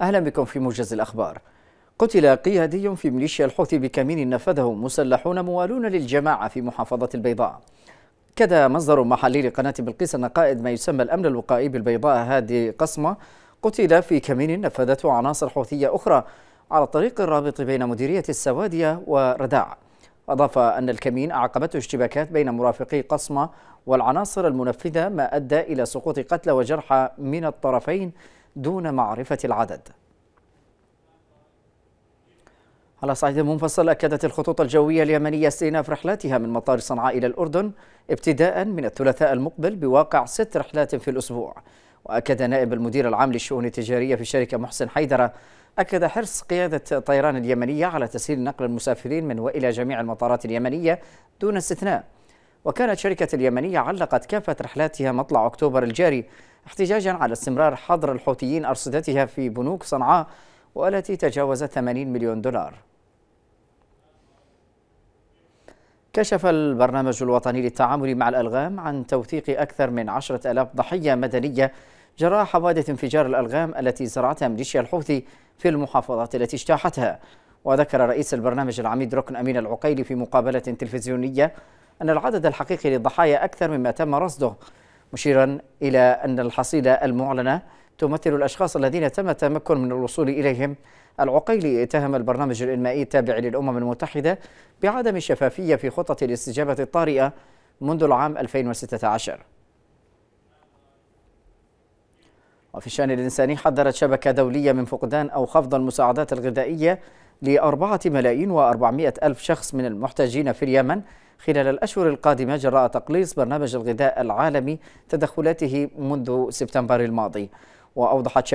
أهلا بكم في موجز الأخبار. قتل قيادي في ميليشيا الحوثي بكمين نفذه مسلحون موالون للجماعة في محافظة البيضاء. كذا مصدر محلي لقناة بلقيس أن قائد ما يسمى الأمن الوقائي بالبيضاء هادي قسمة قتل في كمين نفذته عناصر حوثية أخرى على الطريق الرابط بين مديرية السوادية ورداع. أضاف أن الكمين أعقبته اشتباكات بين مرافقي قسمة والعناصر المنفذة، ما أدى إلى سقوط قتلى وجرحى من الطرفين دون معرفة العدد. على صعيد منفصل، أكدت الخطوط الجوية اليمنية استئناف رحلاتها من مطار صنعاء إلى الأردن ابتداء من الثلاثاء المقبل بواقع 6 رحلات في الأسبوع. وأكد نائب المدير العام للشؤون التجارية في الشركة محسن حيدرة أكد حرص قيادة الطيران اليمنية على تسهيل نقل المسافرين من وإلى جميع المطارات اليمنية دون استثناء. وكانت شركة اليمنية علقت كافة رحلاتها مطلع أكتوبر الجاري احتجاجا على استمرار حظر الحوثيين أرصدتها في بنوك صنعاء، والتي تجاوزت 80 مليون دولار. كشف البرنامج الوطني للتعامل مع الألغام عن توثيق أكثر من 10,000 ضحية مدنية جراء حوادث انفجار الألغام التي زرعتها ميليشيا الحوثي في المحافظات التي اجتاحتها. وذكر رئيس البرنامج العميد ركن أمين العقيل في مقابلة تلفزيونية أن العدد الحقيقي للضحايا أكثر مما تم رصده، مشيرا إلى أن الحصيلة المعلنة تمثل الأشخاص الذين تم التمكن من الوصول إليهم. العقيلي اتهم البرنامج الإنمائي التابع للأمم المتحدة بعدم الشفافية في خطة الاستجابة الطارئة منذ العام 2016. وفي الشأن الإنساني، حذرت شبكة دولية من فقدان أو خفض المساعدات الغذائية ل4,400,000 شخص من المحتاجين في اليمن خلال الأشهر القادمة جراء تقليص برنامج الغذاء العالمي تدخلاته منذ سبتمبر الماضي. وأوضحت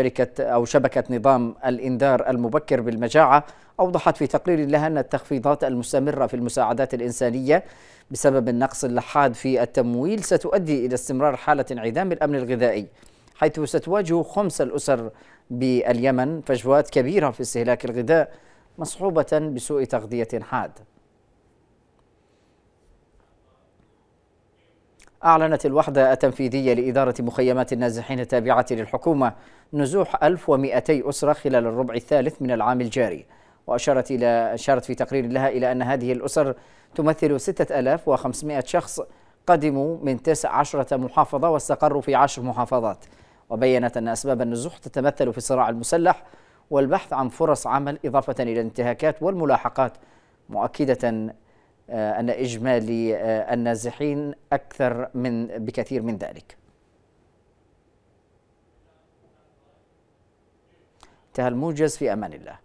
شبكة نظام الإنذار المبكر بالمجاعة، أوضحت في تقرير لها أن التخفيضات المستمرة في المساعدات الإنسانية بسبب النقص اللحاد في التمويل ستؤدي إلى استمرار حالة انعدام الأمن الغذائي، حيث ستواجه 5 الأسر باليمن فجوات كبيرة في استهلاك الغذاء مصحوبة بسوء تغذية حاد. أعلنت الوحدة التنفيذية لإدارة مخيمات النازحين التابعة للحكومة نزوح 1200 أسرة خلال الربع الثالث من العام الجاري. وأشارت في تقرير لها إلى أن هذه الأسر تمثل 6500 شخص قدموا من 19 محافظة واستقروا في 10 محافظات. وبيّنت أن أسباب النزوح تتمثل في الصراع المسلح والبحث عن فرص عمل، إضافة إلى الانتهاكات والملاحقات، مؤكدة أن إجمالي النازحين أكثر بكثير من ذلك. انتهى الموجز، في أمان الله.